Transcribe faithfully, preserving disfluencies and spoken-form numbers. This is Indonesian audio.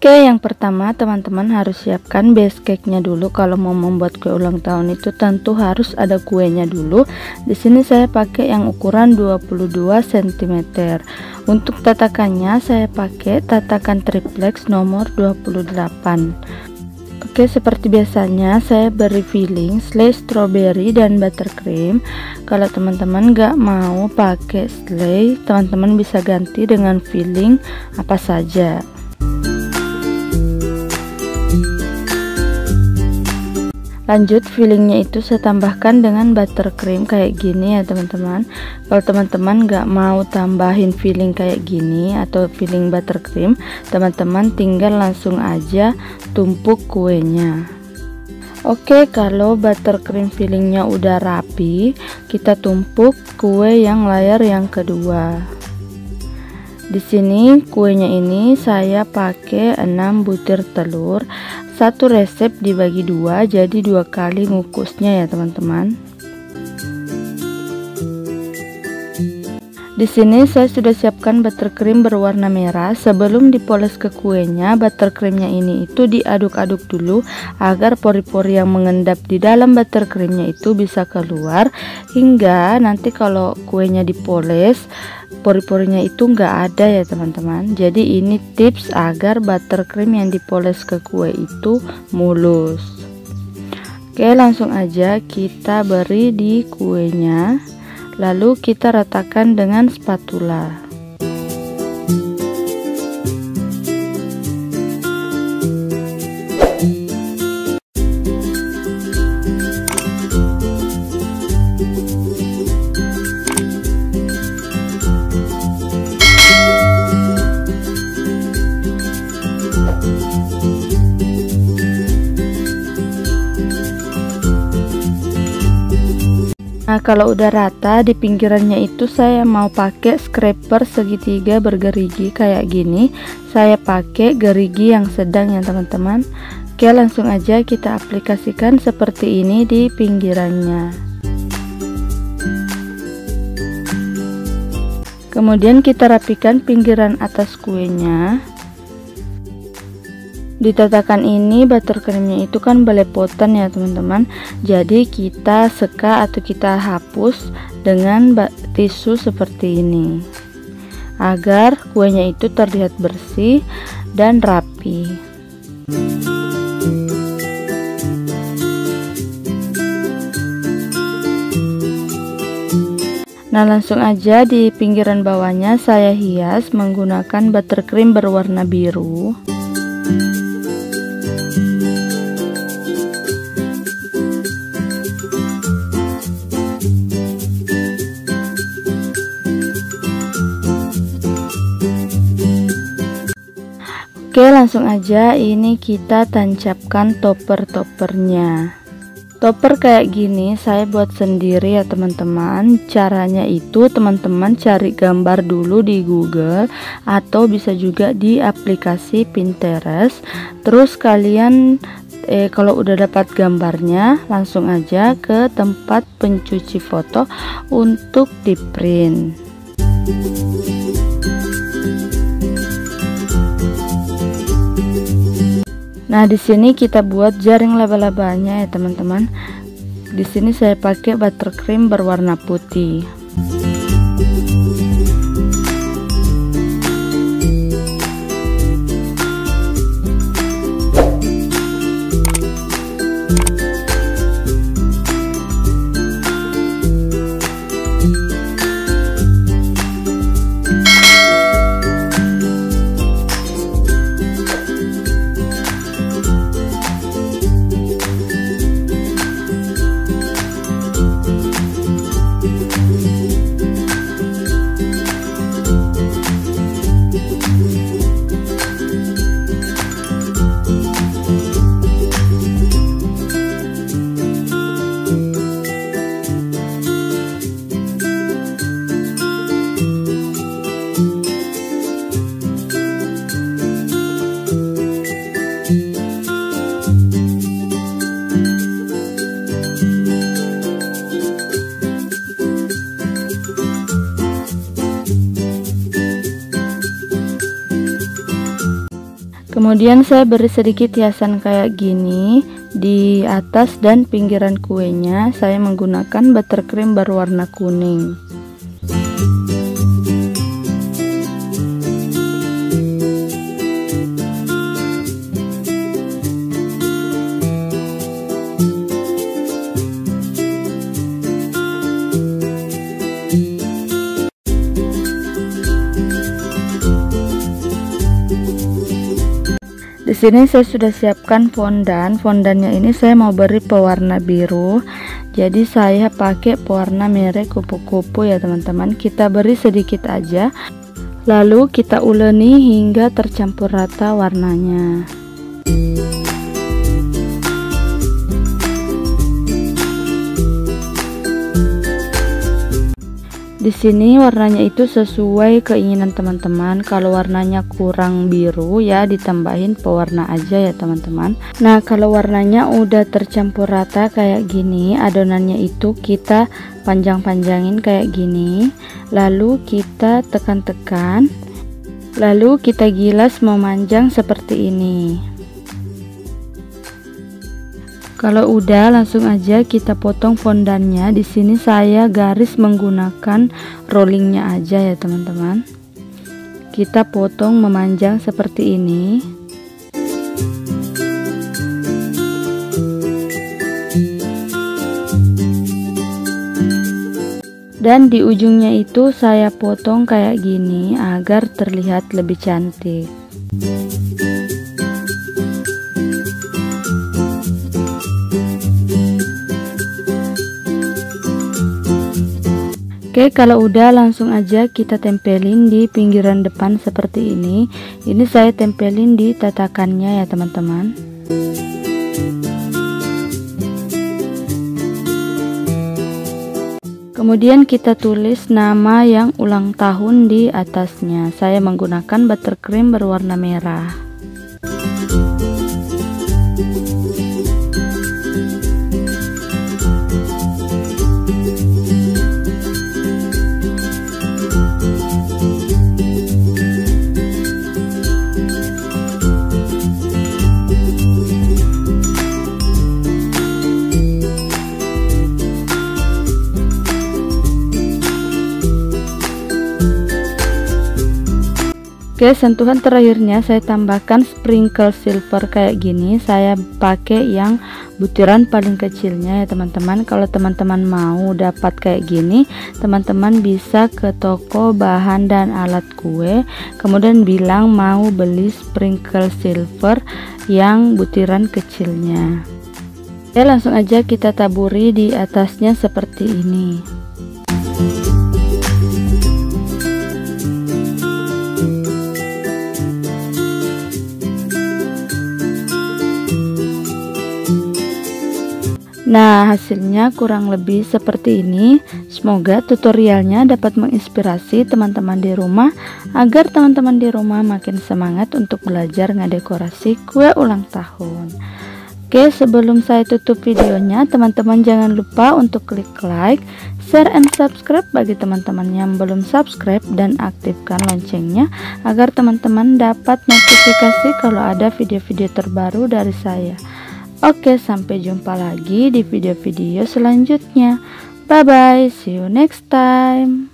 Oke, yang pertama teman-teman harus siapkan base cake-nya dulu. Kalau mau membuat kue ulang tahun itu tentu harus ada kuenya dulu. Di sini saya pakai yang ukuran dua puluh dua sentimeter. Untuk tatakannya saya pakai tatakan triplex nomor dua puluh delapan. Oke, seperti biasanya saya beri filling selai strawberry dan buttercream. Kalau teman-teman gak mau pakai selai, teman-teman bisa ganti dengan filling apa saja. Lanjut, fillingnya itu saya tambahkan dengan buttercream kayak gini ya teman-teman. Kalau teman-teman nggak mau tambahin filling kayak gini atau filling buttercream, teman-teman tinggal langsung aja tumpuk kuenya. Oke, kalau buttercream fillingnya udah rapi, kita tumpuk kue yang layar yang kedua. Di sini kuenya ini saya pakai enam butir telur. Satu resep dibagi dua, jadi dua kali ngukusnya ya teman-teman. Di sini saya sudah siapkan buttercream berwarna merah. Sebelum dipoles ke kuenya, buttercreamnya ini itu diaduk-aduk dulu agar pori-pori yang mengendap di dalam buttercreamnya itu bisa keluar, hingga nanti kalau kuenya dipoles pori-porinya itu nggak ada ya teman-teman. Jadi ini tips agar buttercream yang dipoles ke kue itu mulus. Oke, langsung aja kita beri di kuenya, lalu kita ratakan dengan spatula. Nah, kalau udah rata di pinggirannya itu saya mau pakai scraper segitiga bergerigi kayak gini. Saya pakai gerigi yang sedang ya teman-teman. Oke, langsung aja kita aplikasikan seperti ini di pinggirannya. Kemudian kita rapikan pinggiran atas kuenya. Di tatakan ini buttercreamnya itu kan belepotan ya teman-teman, jadi kita seka atau kita hapus dengan tisu seperti ini agar kuenya itu terlihat bersih dan rapi. Nah, langsung aja di pinggiran bawahnya saya hias menggunakan buttercream berwarna biru. Oke, langsung aja ini kita tancapkan topper-toppernya. Topper kayak gini saya buat sendiri ya teman-teman. Caranya itu teman-teman cari gambar dulu di Google atau bisa juga di aplikasi Pinterest. Terus kalian eh, kalau udah dapat gambarnya langsung aja ke tempat pencuci foto untuk di print. Nah, di sini kita buat jaring laba-labanya ya teman-teman. Di sini saya pakai buttercream berwarna putih. Kemudian saya beri sedikit hiasan kayak gini di atas dan pinggiran kuenya. Saya menggunakan buttercream berwarna kuning. Di sini saya sudah siapkan fondan. Fondannya ini saya mau beri pewarna biru. Jadi saya pakai pewarna merek kupu-kupu ya teman-teman. Kita beri sedikit aja. Lalu kita uleni hingga tercampur rata warnanya. Di sini warnanya itu sesuai keinginan teman-teman. Kalau warnanya kurang biru ya ditambahin pewarna aja ya teman-teman. Nah, kalau warnanya udah tercampur rata kayak gini, adonannya itu kita panjang-panjangin kayak gini, lalu kita tekan-tekan, lalu kita gilas memanjang seperti ini. Kalau udah, langsung aja kita potong fondannya. Di sini saya garis menggunakan rollingnya aja ya teman-teman. Kita potong memanjang seperti ini. Dan di ujungnya itu saya potong kayak gini agar terlihat lebih cantik. Oke, kalau udah langsung aja kita tempelin di pinggiran depan seperti ini. Ini saya tempelin di tatakannya ya teman-teman. Kemudian kita tulis nama yang ulang tahun di atasnya. Saya menggunakan buttercream berwarna merah. Oke, sentuhan terakhirnya saya tambahkan sprinkle silver kayak gini. Saya pakai yang butiran paling kecilnya ya teman-teman. Kalau teman-teman mau dapat kayak gini, teman-teman bisa ke toko bahan dan alat kue, kemudian bilang mau beli sprinkle silver yang butiran kecilnya. Oke, langsung aja kita taburi di atasnya seperti ini. Nah, hasilnya kurang lebih seperti ini. Semoga tutorialnya dapat menginspirasi teman-teman di rumah, agar teman-teman di rumah makin semangat untuk belajar ngedekorasi kue ulang tahun. Oke, sebelum saya tutup videonya, teman-teman jangan lupa untuk klik like, share, and subscribe bagi teman-teman yang belum subscribe, dan aktifkan loncengnya agar teman-teman dapat notifikasi kalau ada video-video terbaru dari saya. Oke, sampai jumpa lagi di video-video selanjutnya. Bye-bye, see you next time.